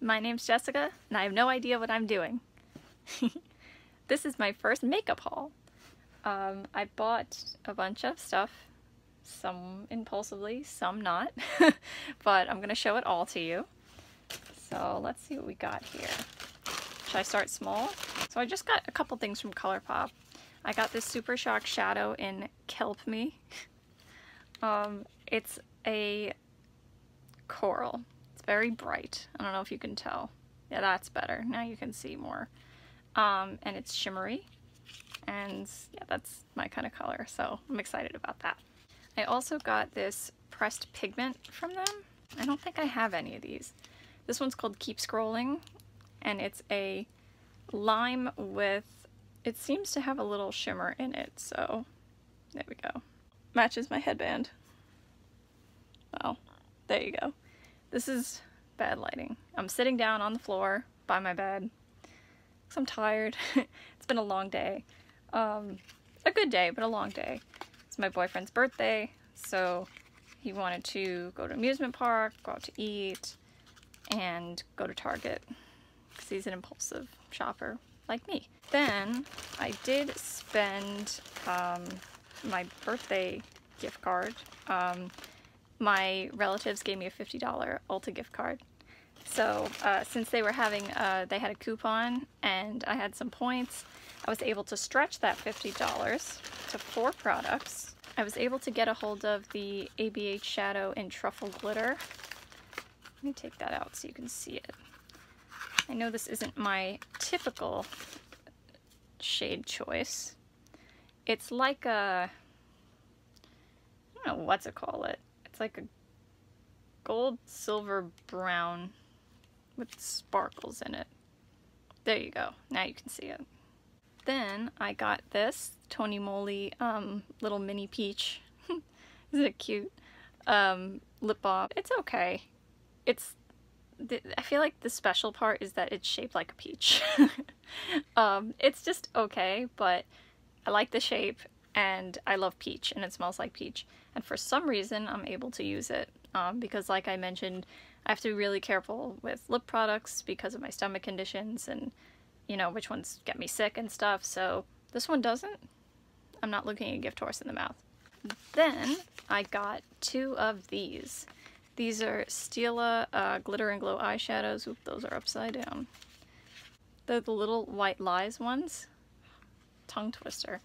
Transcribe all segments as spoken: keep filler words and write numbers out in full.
My name's Jessica, and I have no idea what I'm doing. This is my first makeup haul. Um, I bought a bunch of stuff, some impulsively, some not, but I'm going to show it all to you. So let's see what we got here. Should I start small? So I just got a couple things from ColourPop. I got this Super Shock Shadow in Kelp Me. um, it's a coral. It's very bright. I don't know if you can tell. Yeah, that's better. Now you can see more. Um, and it's shimmery. And yeah, that's my kind of color, so I'm excited about that. I also got this pressed pigment from them. I don't think I have any of these. This one's called Keep Scrolling, and it's a lime with, it seems to have a little shimmer in it, so there we go. Matches my headband. Well, there you go. This is bad lighting. I'm sitting down on the floor by my bed, because I'm tired. It's been a long day. Um, a good day, but a long day. It's my boyfriend's birthday, so he wanted to go to amusement park, go out to eat, and go to Target, because he's an impulsive shopper like me. Then I did spend um, my birthday gift card. Um, my relatives gave me a fifty dollar Ulta gift card. So uh, since they were having, uh, they had a coupon and I had some points, I was able to stretch that fifty dollars to four products. I was able to get a hold of the A B H Shadow in Truffle Glitter. Let me take that out so you can see it. I know this isn't my typical shade choice. It's like a, I don't know what to call it. It's like a gold, silver, brown with sparkles in it. There you go. Now you can see it. Then I got this Tonymoly um, little mini peach. Isn't it cute? Um, lip balm. It's okay. It's. Th I feel like the special part is that it's shaped like a peach. um, it's just okay, but I like the shape and I love peach and it smells like peach. And for some reason, I'm able to use it um, because, like I mentioned, I have to be really careful with lip products because of my stomach conditions and, you know, which ones get me sick and stuff. So this one doesn't. I'm not looking a gift horse in the mouth. Then I got two of these. These are Stila uh, Glitter and Glow eyeshadows. Oop, those are upside down. They're the Little White Lies ones. Tongue twister.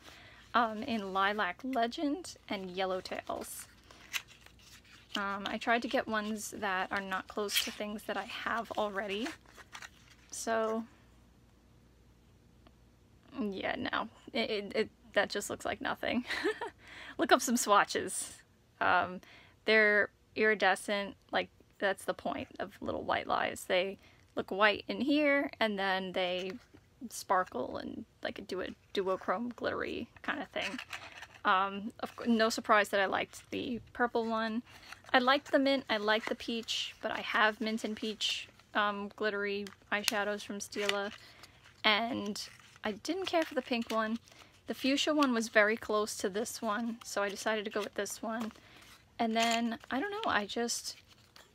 Um, in Lilac Legend and Yellow Tails. Um, I tried to get ones that are not close to things that I have already. So, yeah, no. It, it, it, that just looks like nothing. Look up some swatches. Um, they're iridescent, like that's the point of Little White Lies. They look white in here and then they sparkle and like a duo duochrome glittery kind of thing. Um, of course, no surprise that I liked the purple one. I liked the mint, I liked the peach, but I have mint and peach um, glittery eyeshadows from Stila, and I didn't care for the pink one. The fuchsia one was very close to this one, so I decided to go with this one. And then, I don't know, I just,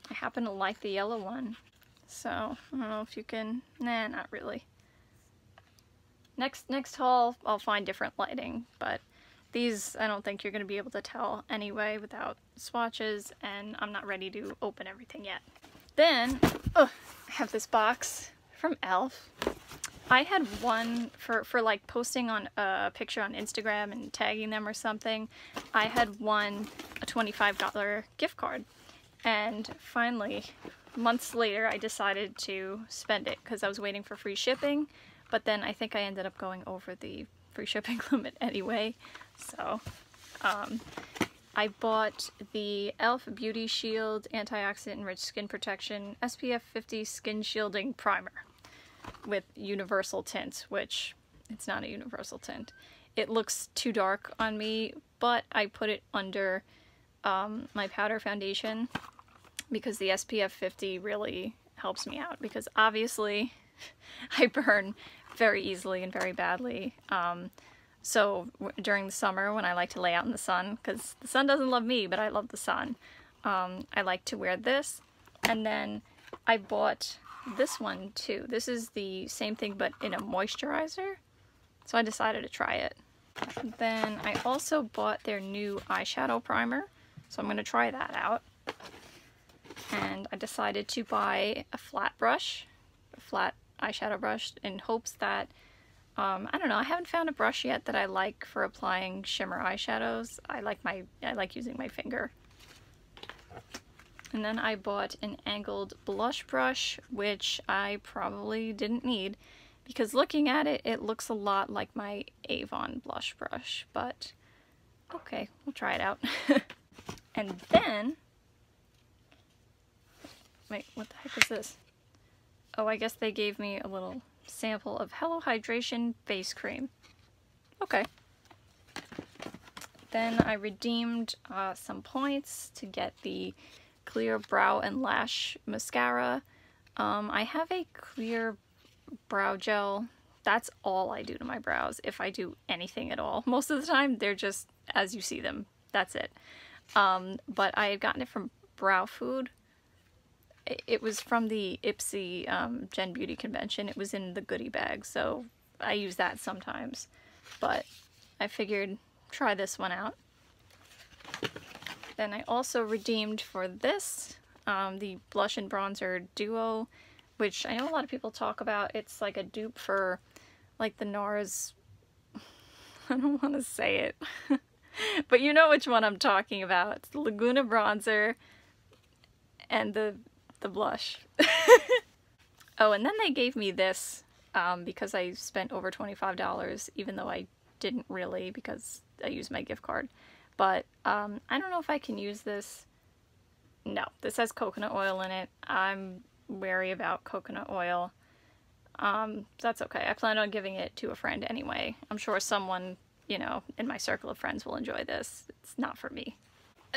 I happen to like the yellow one. So, I don't know if you can, nah, not really. Next next haul, I'll find different lighting, but these, I don't think you're going to be able to tell anyway without swatches, and I'm not ready to open everything yet. Then, oh, I have this box from e l f I had one for, for like posting on a picture on Instagram and tagging them or something. I had won a twenty-five dollar gift card. And finally, months later, I decided to spend it because I was waiting for free shipping. But then I think I ended up going over the free shipping limit anyway. So um, I bought the e l f Beauty Shield Antioxidant Rich Skin Protection S P F fifty Skin Shielding Primer with universal tint, which it's not a universal tint. It looks too dark on me, but I put it under um, my powder foundation because the S P F fifty really helps me out because obviously I burn very easily and very badly. Um, so w during the summer when I like to lay out in the sun, because the sun doesn't love me, but I love the sun, um, I like to wear this. And then I bought this one too. This is the same thing but in a moisturizer, so I decided to try it. Then I also bought their new eyeshadow primer, so I'm going to try that out. And I decided to buy a flat brush, a flat eyeshadow brush, in hopes that, um, I don't know, I haven't found a brush yet that I like for applying shimmer eyeshadows. I like my, I like using my finger. And then I bought an angled blush brush, which I probably didn't need, because looking at it, it looks a lot like my Avon blush brush, but okay, we'll try it out. And then, wait, what the heck is this? Oh, I guess they gave me a little sample of Hello Hydration face cream. Okay. Then I redeemed uh, some points to get the clear brow and lash mascara. Um, I have a clear brow gel. That's all I do to my brows, if I do anything at all. Most of the time, they're just as you see them. That's it. Um, but I had gotten it from Brow Food. It was from the Ipsy um, Gen Beauty convention. It was in the goodie bag, so I use that sometimes. But I figured try this one out. Then I also redeemed for this, um, the Blush and Bronzer Duo, which I know a lot of people talk about. It's like a dupe for like the NARS, I don't want to say it, but you know which one I'm talking about. It's the Laguna Bronzer and the the blush. Oh, and then they gave me this um, because I spent over twenty-five dollars, even though I didn't really because I used my gift card. But um, I don't know if I can use this. No, this has coconut oil in it. I'm wary about coconut oil. Um, that's okay. I plan on giving it to a friend anyway. I'm sure someone, you know, in my circle of friends will enjoy this. It's not for me.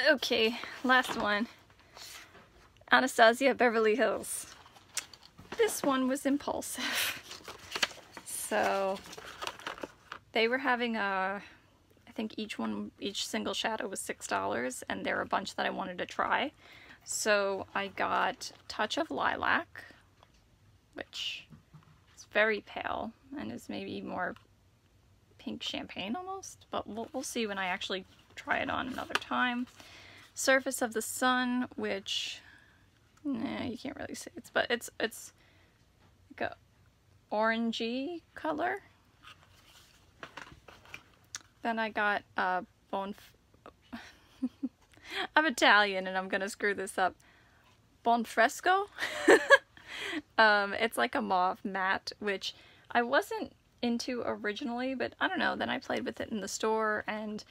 Okay, last one. Anastasia Beverly Hills. This one was impulsive. So they were having a, I think each one, each single shadow was six dollars, and there were a bunch that I wanted to try. So I got Touch of Lilac, which is very pale and is maybe more pink champagne almost, but we'll, we'll see when I actually try it on another time. Surface of the Sun, which, nah, you can't really see it, but it's it's like a orangey color. Then I got uh, Buon F I'm Italian and I'm gonna screw this up. Buon Fresco. um, it's like a mauve matte, which I wasn't into originally, but I don't know, then I played with it in the store, and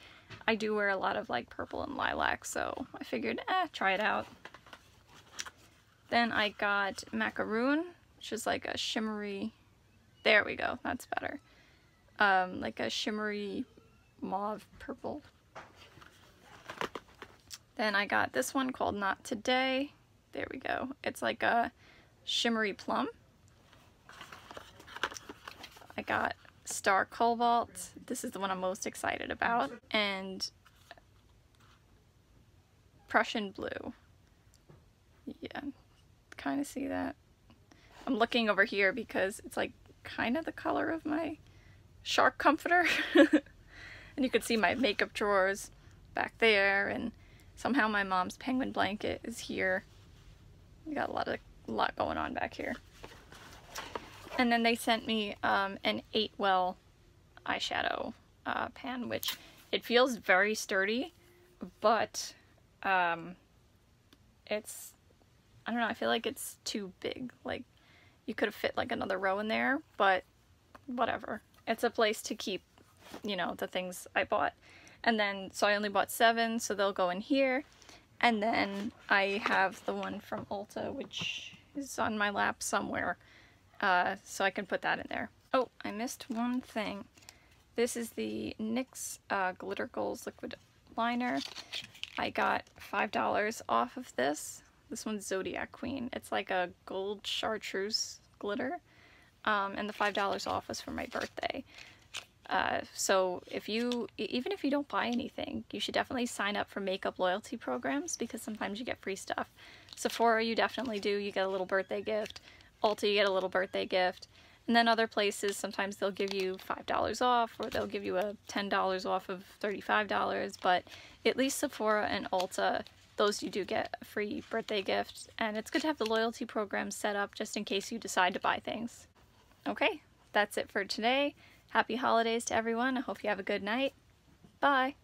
I do wear a lot of like purple and lilac, so I figured, eh, try it out. Then I got Macaroon, which is like a shimmery, there we go, that's better, um, like a shimmery mauve purple. Then I got this one called Not Today, there we go, it's like a shimmery plum. I got Star Cobalt, this is the one I'm most excited about, and Prussian Blue. Yeah, kind of see that. I'm looking over here because it's like kind of the color of my shark comforter. And you can see my makeup drawers back there, and somehow my mom's penguin blanket is here. We got a lot of a lot going on back here. And then they sent me um, an eight well eyeshadow uh, pan, which it feels very sturdy, but um, it's, I don't know, I feel like it's too big. Like, you could have fit like another row in there, but whatever. It's a place to keep, you know, the things I bought. And then, so I only bought seven, so they'll go in here. And then I have the one from Ulta, which is on my lap somewhere. Uh, so I can put that in there. Oh, I missed one thing. This is the NYX uh, Glitter Goals Liquid Liner. I got five dollars off of this. This one's Zodiac Queen. It's like a gold chartreuse glitter. Um, and the five dollars off was for my birthday. Uh, so if you, even if you don't buy anything, you should definitely sign up for makeup loyalty programs because sometimes you get free stuff. Sephora, you definitely do. You get a little birthday gift. Ulta you get a little birthday gift. And then other places, sometimes they'll give you five dollars off, or they'll give you a ten dollars off of thirty-five dollars, but at least Sephora and Ulta, those you do get a free birthday gift, and it's good to have the loyalty program set up just in case you decide to buy things. Okay, that's it for today. Happy holidays to everyone. I hope you have a good night. Bye!